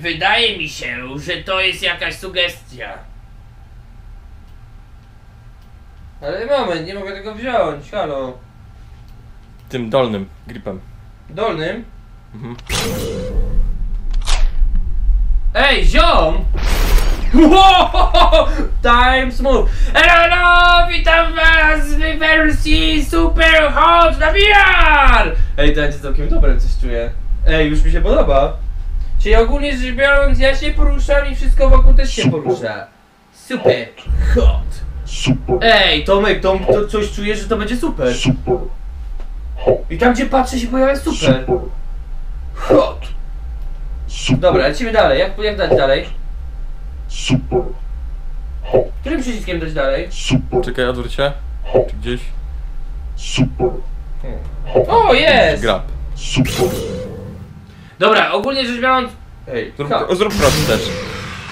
Wydaje mi się, że to jest jakaś sugestia. Ale moment, nie mogę tego wziąć, halo. Tym dolnym gripem. Dolnym? Mhm. Ej, ziom! Wow! Time smooth! Hello, witam was w wersji Super Hot na VR! Ej, to jest całkiem dobre, coś czuję. Ej, już mi się podoba. Czyli ogólnie rzecz biorąc, ja się poruszam i wszystko wokół też się porusza. Super Hot. Super. Ej, Tomek, to coś czuję, że to będzie super. Super. I tam gdzie patrzę się pojawia super. Hot. Super. Dobra, lecimy dalej. Jak dać dalej? Super. Którym przyciskiem dać dalej? Super. Czekaj, odwróć się. Czy gdzieś? Super. O, jest! Grab. Super. Dobra, ogólnie rzecz biorąc... Ej, zrób krok wstecz.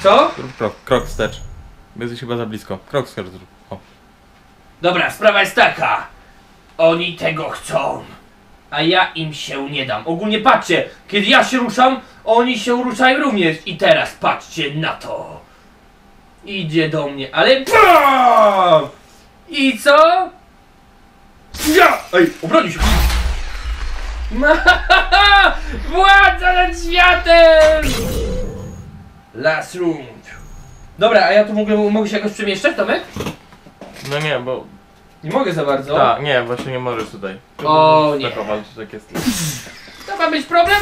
Co? Zrób krok wstecz. Jesteś chyba za blisko. Krok wstecz zrób. O. Dobra, sprawa jest taka. Oni tego chcą. A ja im się nie dam. Ogólnie patrzcie, kiedy ja się ruszam, oni się ruszają również. I teraz patrzcie na to. Idzie do mnie, ale... BAM! I co? Ja! Ej, obronił się. Władza nad światem! Last round. Dobra, a ja tu mogę się jakoś przemieszczać, Tomek? No nie, bo... Nie mogę za bardzo. Tak, nie, właśnie nie możesz tutaj. O nie. Tak jest. To ma być problem?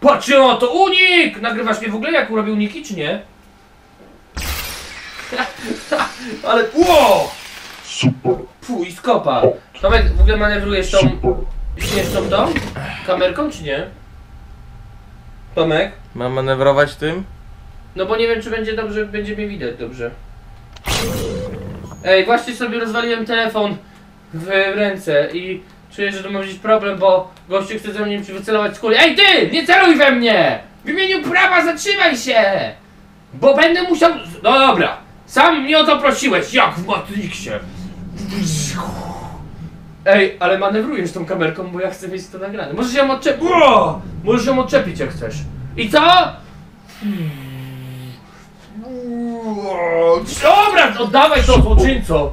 Patrzcie o to, unik! Nagrywasz mnie w ogóle, jak robię uniki, czy nie? Ale... Ło! Super. Puh, i skopa. Tomek, w ogóle manewrujesz tą... Śmieszną tą kamerką, czy nie? Tomek? Mam manewrować tym? No bo nie wiem, czy będzie dobrze, będzie mnie widać dobrze. Ej, właśnie sobie rozwaliłem telefon w ręce i czuję, że to może być problem, bo gościu chce ze mnie wycelować z kuli. Ej ty! Nie celuj we mnie! W imieniu prawa zatrzymaj się! Bo będę musiał... No dobra! Sam mnie o to prosiłeś, jak w Matrixie! Ej, ale manewrujesz tą kamerką, bo ja chcę mieć to nagrane. Możesz ją odczepić. Możesz ją odczepić jak chcesz. I co? Dobra, oddawaj to złoczyńco.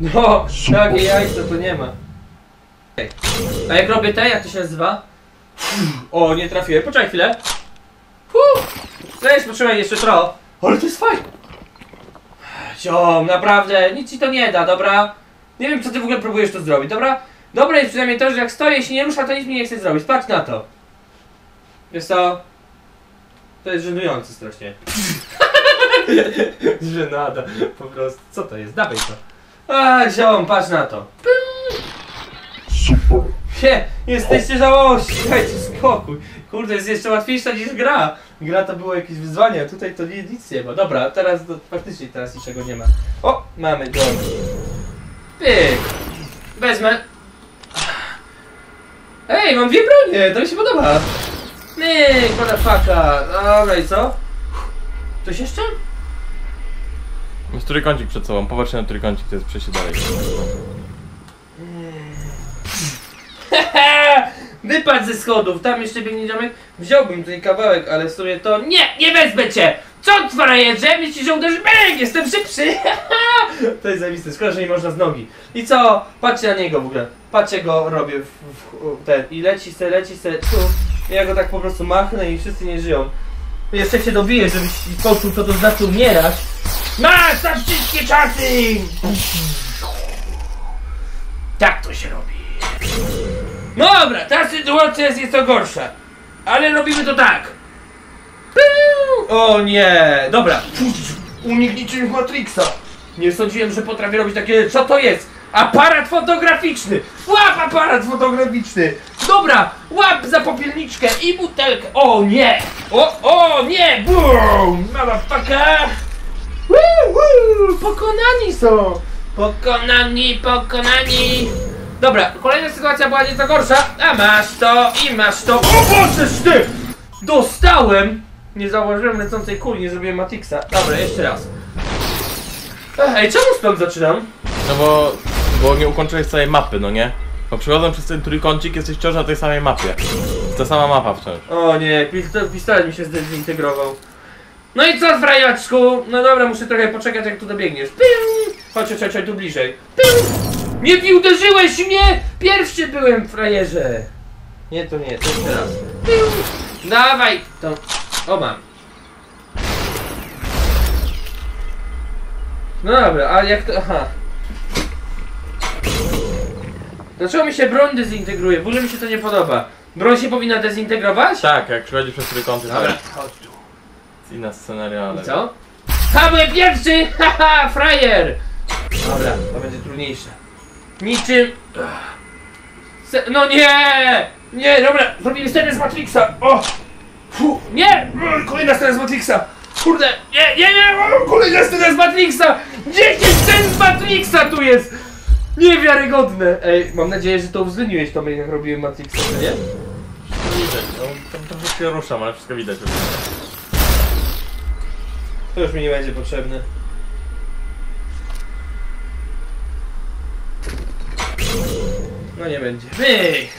No, takie jajce to nie ma. A jak robię te, jak to się nazywa? O, nie trafiłem, poczekaj chwilę. Cześć, poczekaj jeszcze trochę. Ale to jest fajne. Ziom, naprawdę, nic ci to nie da, dobra? Nie wiem, co ty w ogóle próbujesz to zrobić, dobra? Dobra jest przynajmniej to, że jak stoję, się nie rusza, to nic mi nie chce zrobić. Patrz na to. Wiesz co? To jest żenujące strasznie. Żenada, po prostu. Co to jest? Dawaj to. A, ziom, patrz na to. Super. Nie, jesteście żałości, dajcie spokój. Kurde, jest jeszcze łatwiejsza niż gra. Gra to było jakieś wyzwanie, a tutaj to nic nie ma. Dobra, teraz to, faktycznie teraz niczego nie ma. O, mamy dom. Pyk. Wezmę. Ej, mam dwie bronie, to mi się podoba. Myk, motherfucka. Dobra, i co? Coś jeszcze? Jest trójkącik przed sobą, popatrz na trójkącik, to jest przejście dalej. Wypadł ze schodów, tam jeszcze biegnie ziomek. Wziąłbym tutaj kawałek, ale w sumie to... Nie, nie wezmę cię! Co frajerze? Myślisz, że uderzysz? Bęk, jestem szybszy! To jest zajebiste, szkoda, że nie można z nogi. I co? Patrzcie na niego w ogóle. Patrzcie go, robię w ten. I leci se, tu. I ja go tak po prostu machnę i wszyscy nie żyją. Jeszcze się dobiję, żebyś poczuł, co to znaczy umierać. Masz na wszystkie czasy! Tak to się robi. Dobra, ta sytuacja jest nieco gorsza. Ale robimy to tak. O nie, dobra. Unik niczym Matrixa. Nie sądziłem, że potrafię robić takie... Co to jest? Aparat fotograficzny! Łap aparat fotograficzny! Dobra, łap za popielniczkę i butelkę! O nie! O nie! Boom! Motherfucker! Pokonani są! Pokonani! Dobra, kolejna sytuacja była nieco gorsza. A masz to i masz to. O Boże, ty! Dostałem! Nie zauważyłem lecącej kuli, nie zrobiłem Matrixa. Dobra, jeszcze raz. Ej, czemu stąd zaczynam? No bo nie ukończyłeś całej mapy, no nie? Bo przechodząc przez ten trójkącik jesteś wciąż na tej samej mapie. To sama mapa wciąż. O nie, pistolet mi się zintegrował. No i co, frajaczku? No dobra, muszę trochę poczekać, jak tu dobiegniesz. Piu! Chodź, tu bliżej. Piu! Nie uderzyłeś mnie! Pierwszy byłem, frajerze! Nie, to nie, to jest teraz. Piu! Dawaj! To... O, mam. No dobra, a jak to... Aha. Dlaczego mi się broń dezintegruje? W ogóle mi się to nie podoba. Broń się powinna dezintegrować? Tak, jak przychodzi przez trójkąty. Dobra, chodź tu. Inna scenaria, ale... I co? Ha, byłem pierwszy! Haha, frajer! Dobra, to będzie trudniejsze. Niczym... No nie! Nie, dobra, zrobimy scenę z Matrixa! O! Fuh, nie! Kolejna scena z Matrixa! Kurde! Nie! Kolejna scena z Matrixa! 10 scen z Matrixa tu jest! Niewiarygodne! Ej, mam nadzieję, że to uwzględniłeś, to jak robiłem Matrixa, nie? Wszystko widać, tam troszeczkę ruszam, ale wszystko widać. To już mi nie będzie potrzebne. No nie będzie. Ej!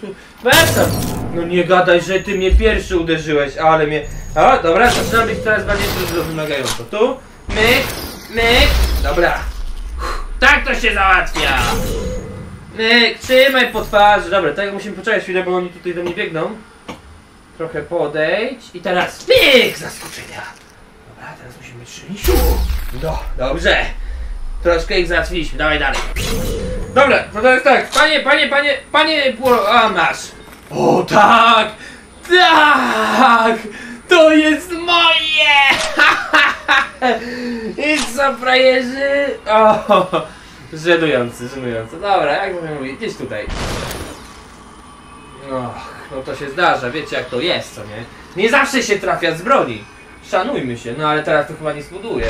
Tu. Wracam! No nie gadaj, że ty mnie pierwszy uderzyłeś, ale mnie... O, dobra, zaczyna być coraz bardziej trudno wymagająco. Tu, myk, dobra. Tak to się załatwia! Myk, trzymaj po twarzy. Dobra, tak musimy poczekać chwilę, bo oni tutaj do mnie biegną. Trochę podejdź i teraz myk! Zaskoczenia! Dobra, teraz musimy trzymać. No, dobrze. Troszkę ich załatwiliśmy, dawaj dalej. Dobra, to teraz tak, panie, a masz. O tak, tak, to jest moje, i co, frajerzy? O, żenujący, dobra, jak mówię, gdzieś tutaj. Och, no to się zdarza, wiecie jak to jest, co nie? Nie zawsze się trafia z broni, szanujmy się, no ale teraz to chyba nie spuduje.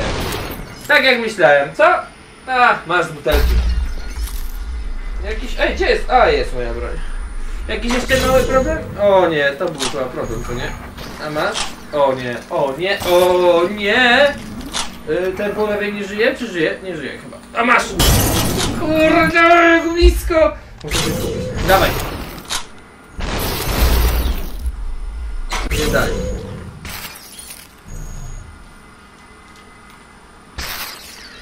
Tak jak myślałem, co? A, masz butelki. Jakiś... Ej, gdzie jest? A, jest moja broń. Jakiś jeszcze mały problem? O nie, to był chyba problem, co nie? A masz? O nie! Ten po lewej nie żyje? Czy żyje? Nie żyje chyba. A masz! Kurde, blisko! Muszę się skupić. Dawaj! Nie daj.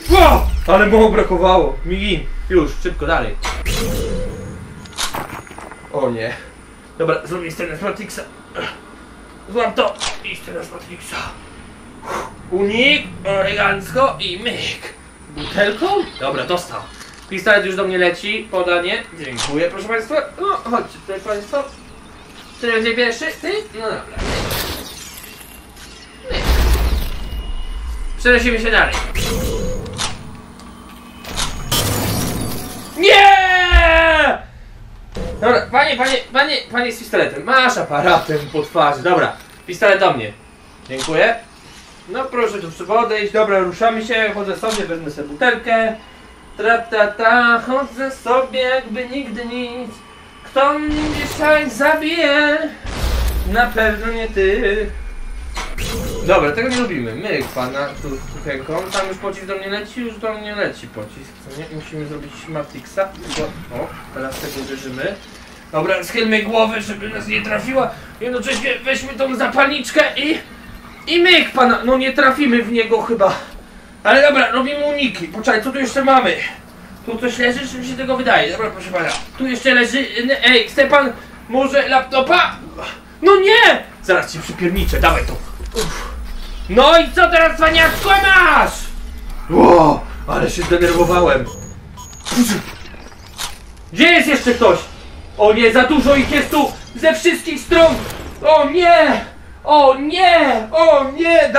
Wow! Ale mało brakowało! Migin! Już, szybko, dalej. O nie. Dobra, zrobię scenę z Matrixa. Złam to i scenę z Matrixa. Unik, elegancko i myk. Butelką? Dobra, dostał. Pistolet już do mnie leci, podanie. Dziękuję, proszę państwa. No, chodźcie tutaj państwo. Ty będzie pierwszy? Ty? No dobra. Myk. Przenosimy się dalej. Nie! Dobra, panie z pistoletem. Masz aparatem po twarzy. Dobra, pistolet do mnie. Dziękuję. No proszę tu podejść. Dobra, ruszamy się. Chodzę sobie, wezmę sobie butelkę. Tra-ta-ta, chodzę sobie jakby nigdy nic. Kto mnie szaj zabije? Na pewno nie ty. Dobra, tego nie lubimy. My pana tu ręką. Tam już pocisk do mnie leci, pocisk. Co nie? Musimy zrobić Matrixa. O, teraz tego uderzymy. Dobra, schylmy głowę, żeby nas nie trafiła. Jednocześnie weźmy tą zapalniczkę i myk pana. No nie trafimy w niego chyba. Ale dobra, robimy uniki. Poczekaj, co tu jeszcze mamy? Tu coś leży, czy mi się tego wydaje? Dobra, proszę pana. Tu jeszcze leży... Ej, chce pan może laptopa? No nie! Zaraz ci przypierniczę, dawaj to. Uff. No i co teraz, cwaniaczku, masz? Ło, ale się zdenerwowałem. Gdzie jest jeszcze ktoś? O nie, za dużo ich jest tu ze wszystkich stron. O nie,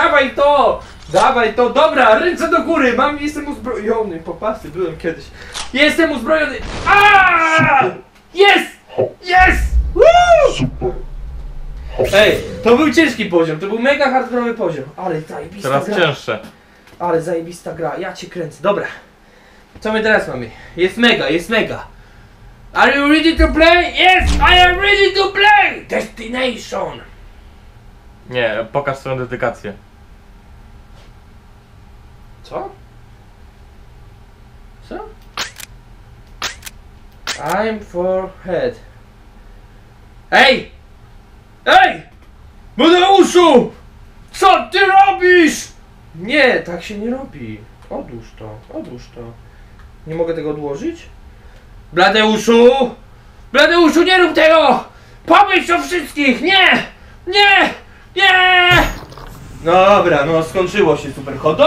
dawaj to, dobra, ręce do góry, jestem uzbrojony, popasy byłem kiedyś. Jestem uzbrojony. Aaaa! Jest! Super. Ej, to był ciężki poziom, to był mega hardkorowy poziom. Ale zajebista gra. Teraz cięższe. Ale zajebista gra, ja cię kręcę. Dobra. Co my teraz mamy? Jest mega. Are you ready to play? Yes, I am ready to play! Destination! Nie, pokaż swoją dedykację. Co? I'm for head. Ej! Ej! Bladeuszu! Co ty robisz? Nie, tak się nie robi. Odłóż to, odłóż to. Nie mogę tego odłożyć? Bladeuszu! Bladeuszu, nie rób tego! Pomyśl o wszystkich! Nie! Nie! Nie! No dobra, no skończyło się Super Hot.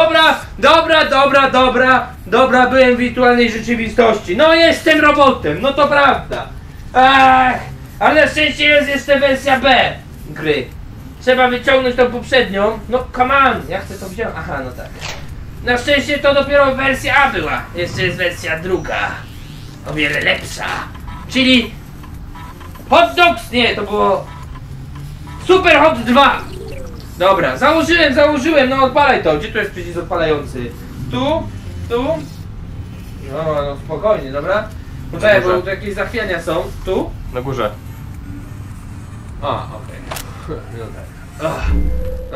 Dobra, byłem w wirtualnej rzeczywistości. No jestem robotem, no to prawda. Ach, ale na szczęście jest jeszcze wersja B gry. Trzeba wyciągnąć tą poprzednią. No come on, ja chcę to wziąć. Aha, no tak. Na szczęście to dopiero wersja A była. Jeszcze jest wersja druga. O wiele lepsza. Czyli... Hot Dogs, nie, to było... Super Hot 2. Dobra, założyłem, no odpalaj to. Gdzie tu jest przycisk odpalający? Tu, tu. No, no spokojnie, dobra? Poczekaj, bo tu jakieś zachwiania są. Tu? Na górze. A, okej. No tak.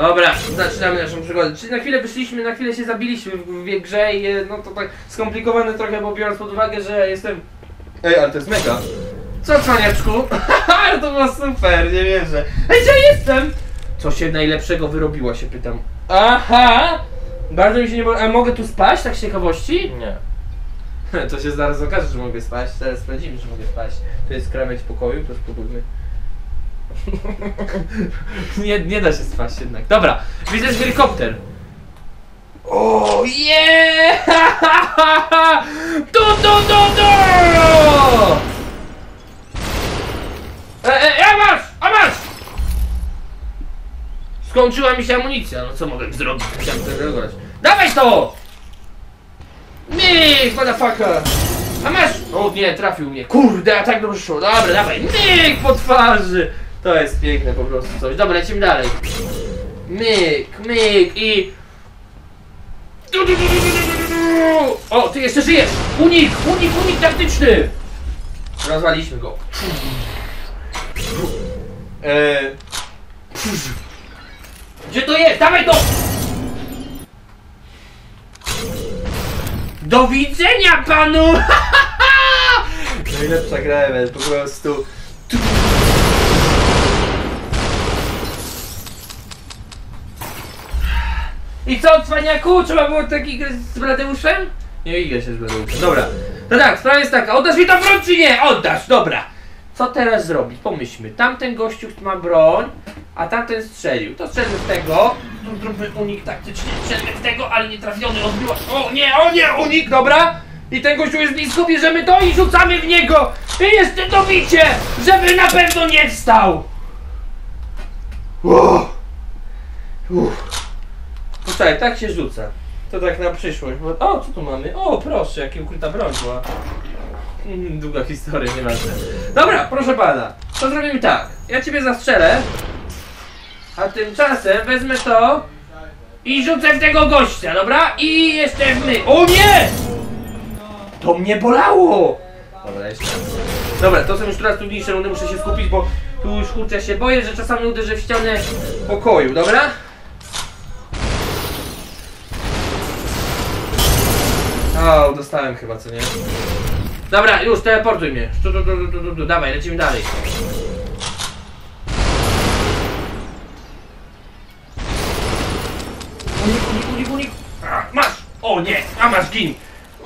Dobra, zaczynamy naszą przygodę. Czyli na chwilę wyszliśmy, na chwilę się zabiliśmy w grze i no to tak skomplikowane trochę, bo biorąc pod uwagę, że jestem... Ej, ale to jest mega. Co, Konieczku? Ale to było super, nie wierzę. Ej, gdzie jestem? Co się najlepszego wyrobiła, się pytam. Aha! Bardzo mi się nie było... A mogę tu spać, tak z ciekawości? Nie. To się zaraz okaże, że mogę spać. Teraz sprawdzimy, że mogę spać. To jest krawędź pokoju, to spróbujmy. nie da się spać jednak. Dobra, widzę helikopter. O, yeah! Tu! A masz! Skończyła mi się amunicja, no co mogę zrobić? Musiałem to zrobić. Dawaj to! Myk, motherfucker! A masz! O nie, trafił mnie. Kurde, a tak dobrze szło. Dobra, dawaj. Myk po twarzy! To jest piękne po prostu coś. Dobra, lecimy dalej. Myk i... O, ty jeszcze żyjesz! Unik taktyczny! Rozwaliśmy go. Gdzie to jest? Dawaj to! Do widzenia panu! Najlepsza gra po prostu. I co, cwaniaku? Trzeba było taki gry z Bladeuszem? Nie idę się z Bladeuszem. Dobra. No tak, sprawa jest taka. Oddasz mi tą broń czy nie? Oddasz, dobra. Co teraz zrobić? Pomyślmy. Tamten gościu ma broń, a tamten strzelił. To strzelmy w tego. Zróbmy unik taktyczny. Strzelmy w tego, ale nie trafiony odbiła. O nie, unik, dobra. I ten gościu jest blisko, bierzemy to i rzucamy w niego. I jeszcze to bicie, żeby na pewno nie wstał. Poczekaj, tak się rzuca. To tak na przyszłość. O, co tu mamy? O, proszę, jaka ukryta broń była. Długa historia, nieważne. Dobra, proszę pana, to zrobimy tak. Ja ciebie zastrzelę, a tymczasem wezmę to i rzucę w tego gościa, dobra? I jeszcze my. O nie! To mnie bolało! Dobra, jeszcze. Dobra, to są już teraz trudniejsze rundy, muszę się skupić, bo tu już kurczę się boję, że czasami uderzę w ścianę pokoju, dobra? O, dostałem chyba, co nie? Dobra, już, teleportuj mnie. Dawaj, lecimy dalej. Unik. A, masz! O nie, a masz, gin.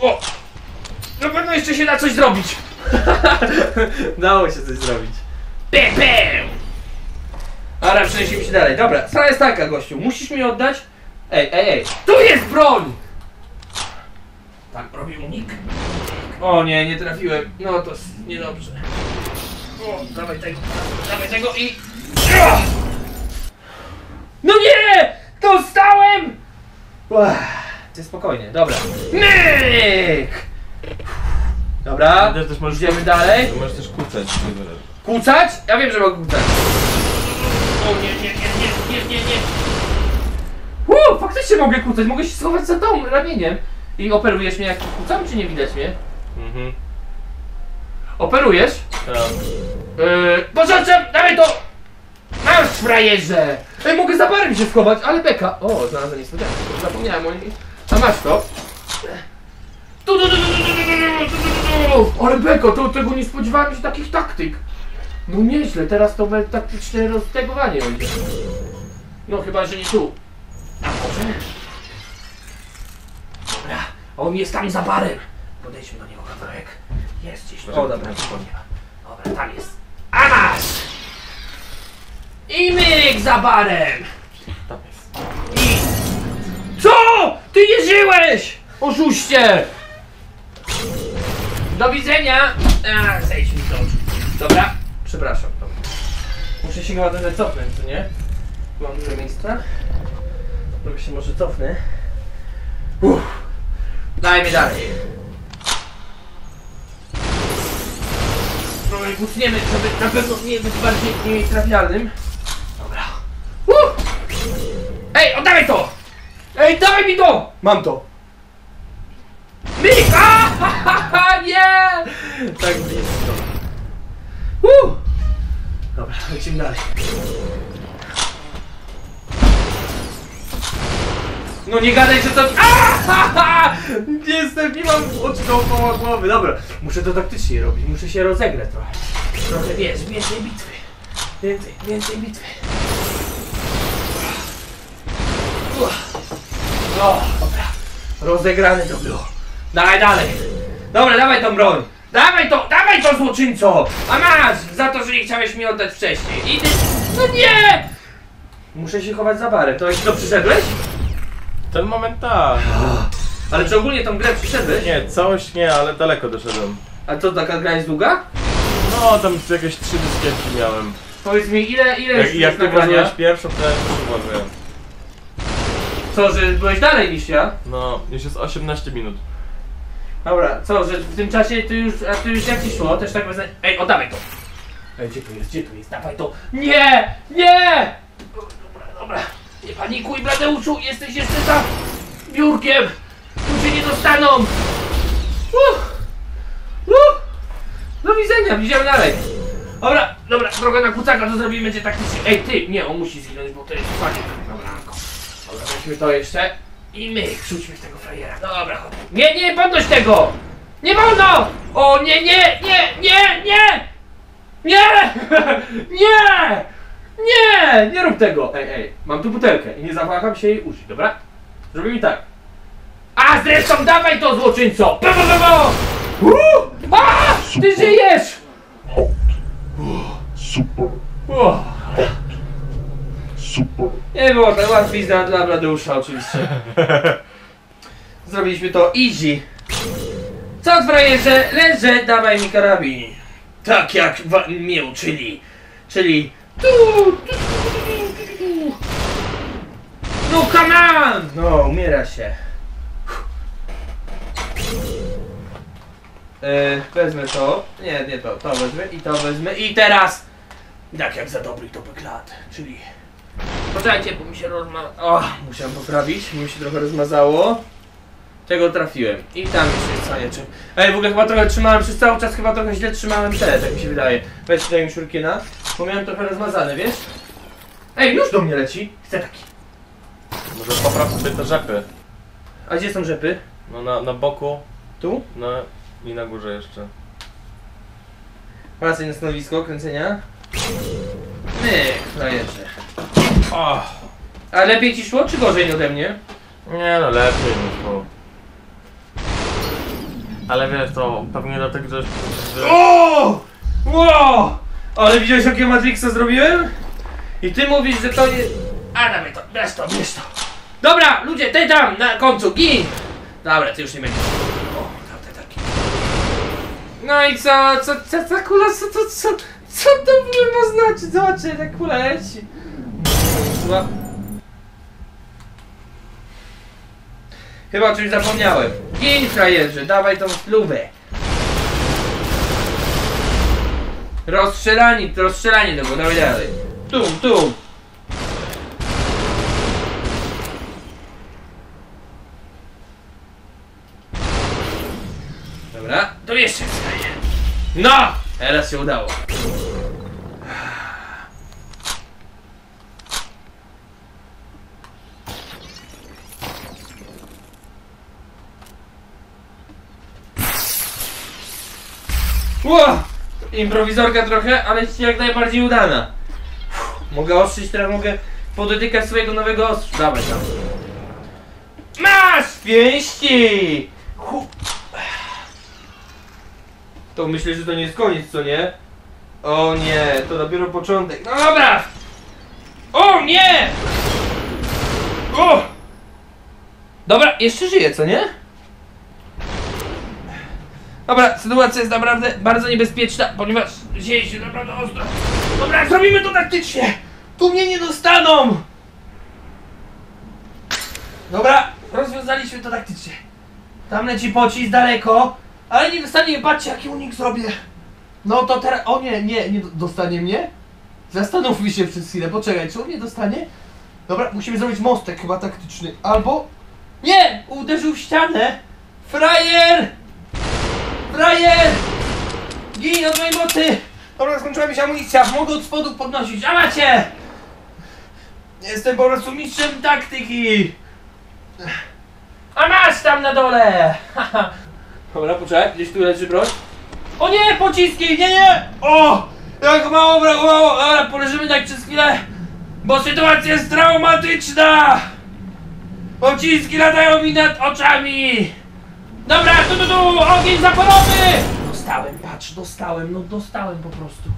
O! Na pewno jeszcze się da coś zrobić. Dało się coś zrobić. Ale przenieśmy się dalej. Dobra, sprawa jest taka, gościu. Musisz mi oddać... Ej. Tu jest broń! Tak, robię unik. O nie, nie trafiłem. No to niedobrze. O, dawaj tego i... No nie! Dostałem! Spokojnie, dobra. Myk! Dobra, też możesz, idziemy dalej. Możesz też kucać. Kucać? Ja wiem, że mogę kucać. O nie. Faktycznie mogę kucać, mogę się schować za tą ramieniem. I operujesz mnie jak kucam, czy nie widać mnie? Mhm. Operujesz? Tak. Pożądam, dawaj to! Masz, frajerze! Ej, mogę za barem się schować, ale beka! O, znalazłem niespodziankę, zapomniałem o niej. A masz to? Tu! Ale beko, to tego nie spodziewałem się takich taktyk. No nieźle, teraz to będzie taktyczne roztegowanie. No chyba, że nie tu. On jest tam za barem. Podejdźmy do niego kawałek. Jest gdzieś. O dobra, dobra, tam jest. A masz! I myk za barem! Tam jest. I... Co? Ty nie żyłeś! Oszuście! Do widzenia! A, zejdź mi z oczu. Dobra, przepraszam. Dobra. Muszę się chyba trochę cofnąć, co nie? Mam dużo miejsca. Trochę się może cofnę. Uff. Daj mi dalej. Trochę kucniemy, żeby na pewno nie być bardziej nietrafialnym. Dobra. Ej, oddawaj to! Ej, dawaj mi to! Mam to. Mik! Aaaaaah! Nie! Tak blisko. Dobra, lecimy dalej. No nie gadaj, że to... Aaaa! Jestem, nie mam oczu dookoła głowy. Dobra, muszę to taktycznie robić, muszę się rozegrać trochę. Trochę, wiesz, więcej bitwy. Więcej bitwy. No, dobra. Rozegrane to było. Dawaj dalej. Dobra, dawaj tą broń. Dawaj to złoczyńco. A masz, za to, że nie chciałeś mi oddać wcześniej. I ty... No nie! Muszę się chować za barę. To jeszcze przyszedłeś? Ten moment tak. Ale czy ogólnie tą grę przyszedłeś? Nie, całość nie, ale daleko doszedłem. A to taka gra jest długa? No, tam jakieś 3 dyskietki miałem. Powiedz mi, ile jest nagrania? Jak ty włożyłeś pierwszą, to ja już włożyłem. Co, że byłeś dalej niż ja? No, już jest 18 minut. Dobra, co, że w tym czasie ty już, a ty już jak ci szło? Też tak bez... Ej, oddawaj to! Ej, gdzie tu jest? Dawaj to! Nie! Nie! Dobra. Nie panikuj, Bladeuszu, jesteś jeszcze za biurkiem! Tu się nie dostaną! Do widzenia, widzimy dalej! Dobra, droga na kucaka, to zrobimy, będzie taktycznie. Ej, ty! Nie, on musi zginąć, bo to jest fajnie. Dobra, weźmy to jeszcze. I my, rzućmy w tego frajera. Dobra, chodź. Nie, podnoś tego! Nie wolno! O, nie! Nie rób tego! Ej, mam tu butelkę i nie zawaham się jej użyć, dobra? Zrobimy tak. A zresztą dawaj to, złoczyńco! Bo! A! Ty żyjesz! Super. Super. Nie było tak łatwizna dla Bladeusza, oczywiście. Zrobiliśmy to easy. Co frajerze? Leżę, dawaj mi karabin. Tak jak mnie uczyli. Czyli... No come on! No, umiera się. Wezmę to. Nie to. To wezmę. I teraz! Tak jak za dobry to lat. Czyli... Poczekajcie, bo mi się rozmazało. Musiałem poprawić, mi się trochę rozmazało. Tego trafiłem. I tam jeszcze jest czym. Ej, w ogóle chyba trochę trzymałem przez cały czas, chyba trochę źle trzymałem te, tak mi się wydaje. Weź tutaj mi szurkina. Bo miałem trochę rozmazane, wiesz? Ej, już do mnie leci. Chcę taki. Może popraw sobie te rzepy. A gdzie są rzepy? No na boku. Tu? No i na górze jeszcze. Wracaj na stanowisko kręcenia. Frajerze. A lepiej ci szło, czy gorzej ode mnie? Nie no, lepiej mi szło. Ale wiesz, to pewnie dlatego, że... O! Wow! Ale widziałeś, jakie Matrixa zrobiłem? I ty mówisz, że to nie... A damy to, bierz to. Dobra, ludzie, ty tam, na końcu, gin! Dobra, ty już nie będziesz. O, te taki. No i co ta kula, co to w ogóle ma znaczyć? Zobaczcie, ta kula leci. Chyba o czymś zapomniałem. Gin, frajerze, dawaj tą fluwę. Rozstrzelanie tego, dawaj dalej. Tum. Dobra, to jeszcze wstaje. No! Teraz się udało. Wow! improwizorka trochę, ale jak najbardziej udana. Uff, mogę ostrzyć, teraz mogę podotykać swojego nowego ostrza. Dawaj tam. Masz pięści! To myślę, że to nie jest koniec, co nie? O nie, to dopiero początek. No dobra! O nie! O! Dobra, jeszcze żyje, co nie? Dobra, sytuacja jest naprawdę bardzo niebezpieczna, ponieważ dzieje się naprawdę ostro. Dobra, zrobimy to taktycznie! Tu mnie nie dostaną! Dobra, rozwiązaliśmy to taktycznie. Tam leci pocisk daleko, ale nie dostanie, patrzcie jaki unik zrobię. No to teraz, o nie, nie dostanie mnie. Zastanówmy się przez chwilę, poczekaj, czy on mnie dostanie? Dobra, musimy zrobić mostek chyba taktyczny, albo... Nie! Uderzył w ścianę! Frajer! Frajer! Gin od mojej mocy! Dobra, skończyła mi się amunicja, mogę od spodu podnosić, a macie! Jestem po prostu mistrzem taktyki! A masz tam na dole! Dobra, poczekaj, gdzieś tu leży broń. O nie, pociski! Nie, nie! O! Jak mało brakowało! Dobra, poleżymy tak przez chwilę, bo sytuacja jest traumatyczna! Pociski latają mi nad oczami! Dobra, tu! Ogień zapalony! Dostałem, patrz, dostałem, no dostałem po prostu.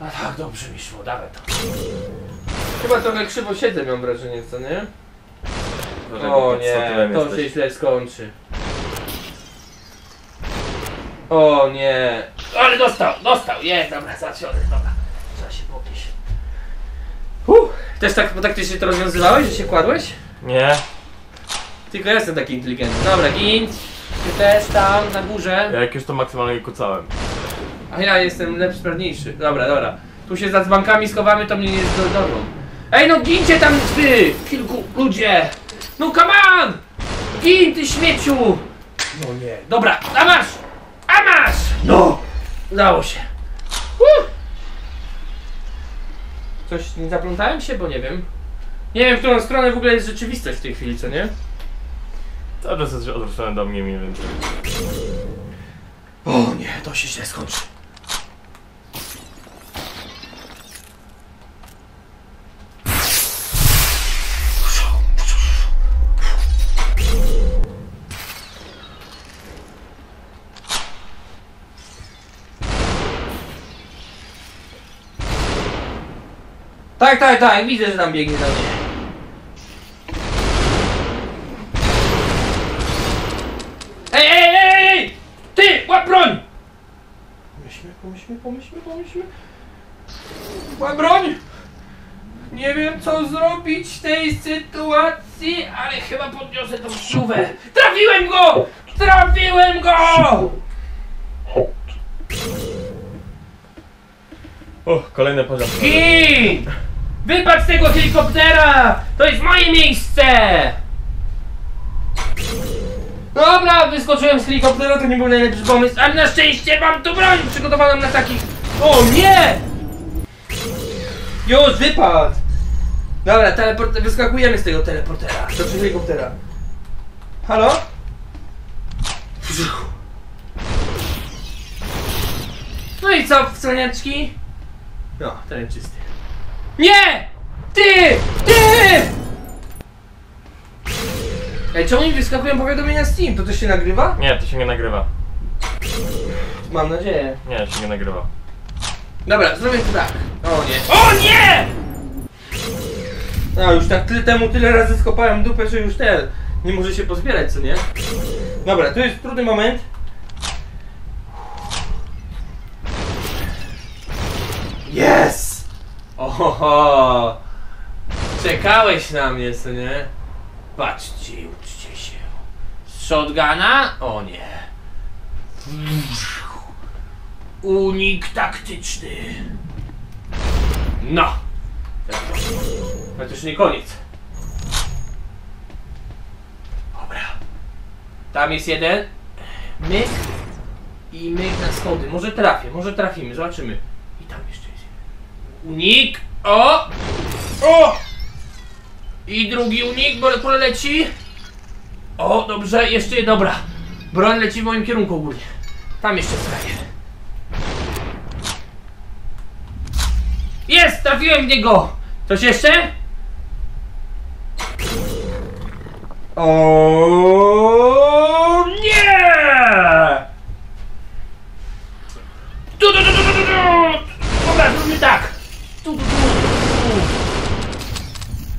A tak dobrze mi szło, dawaj to. Chyba trochę krzywo siedzę, mam wrażenie, co nie? O nie, to się źle skończy. O nie. Ale dostał, jest, dobra, załatwiony, dobra. Trzeba się popić. Też tak, bo tak ty się to rozwiązywałeś, że się kładłeś? Nie. Tylko ja jestem taki inteligentny. Dobra, gin. Ty też tam, na górze. Ja jak już to maksymalnie kucałem. A ja jestem lepszy, sprawniejszy. Dobra, dobra. Tu się za dzbankami schowamy, to mnie nie zdolą. Ej, no gincie tam ty! Kilku ludzie! No come on! Gin, ty śmieciu! No nie. Dobra, a masz! A masz! No! Udało się. Coś nie zaplątałem się, bo nie wiem. Nie wiem, w którą stronę w ogóle jest rzeczywistość w tej chwili, co nie? Cały czas jest odwrócony do mnie, mniej więcej. O nie, to się źle skończy. Tak, tak, tak, widzę, że tam biegnie do mnie. Ej! Ty! Łap broń! Pomyślmy. Łap broń! Nie wiem, co zrobić w tej sytuacji, ale chyba podniosę tą szuwę. Trafiłem go! Kolejny poziom. I wypadł z tego helikoptera! To jest moje miejsce! Dobra, wyskoczyłem z helikoptera, to nie był najlepszy pomysł, ale na szczęście mam tu broń przygotowaną na taki... O nie! Już wypadł! Dobra, wyskakujemy z tego teleportera. Znaczy helikoptera. Halo? No i co, wcaniaczki? No, ten czysty. Nie! Ty! Ej, czemu mi wyskakują powiadomienia Steam? To też się nagrywa? Nie, to się nie nagrywa. Mam nadzieję. Nie, to się nie nagrywa. Dobra, zrobię to tak. O nie. O nie! No już tak tyle razy skopałem dupę, że już ten nie może się pozbierać, co nie? Dobra, to jest trudny moment. Yes! Ohoho! Czekałeś na mnie, co nie? Patrzcie i uczcie się. Z shotguna? O nie. Unik taktyczny. No! Ale to już nie koniec. Dobra. Tam jest jeden. Myk. I myk na schody. Może trafię, może trafimy, zobaczymy. I tam jeszcze jest jeden. Unik! O! O! I drugi unik, bo leci. O, dobrze, jeszcze dobra. Broń leci w moim kierunku ogólnie. Tam jeszcze jest frajer. Jest! Trafiłem w niego! Coś jeszcze? O nie! Dobra, zróbmy tak!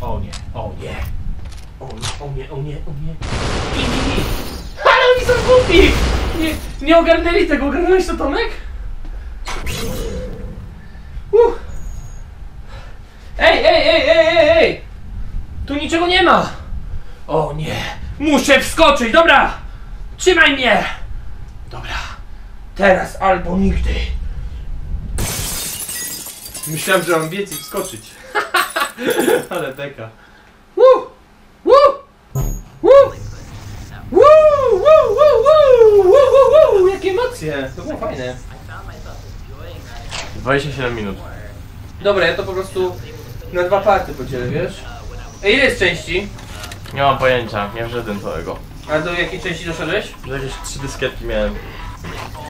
O nie, o nie! O nie, o nie, o nie, o nie! Ale oni są głupi! Nie ogarnęli tego, ogarnąłeś to, Tomek? Ej! Tu niczego nie ma! O nie! Muszę wskoczyć! Dobra! Trzymaj mnie! Dobra! Teraz albo nigdy! Myślałem, że mam biec i wskoczyć. Ale beka. Jakie emocje! To było fajne. 27 minut. Dobra, ja to po prostu na dwa party podzielę, wiesz? Ile jest części? Nie mam pojęcia, nie wziąłem całego. A do jakiej części doszedłeś? Że jakieś 3 dyskietki miałem.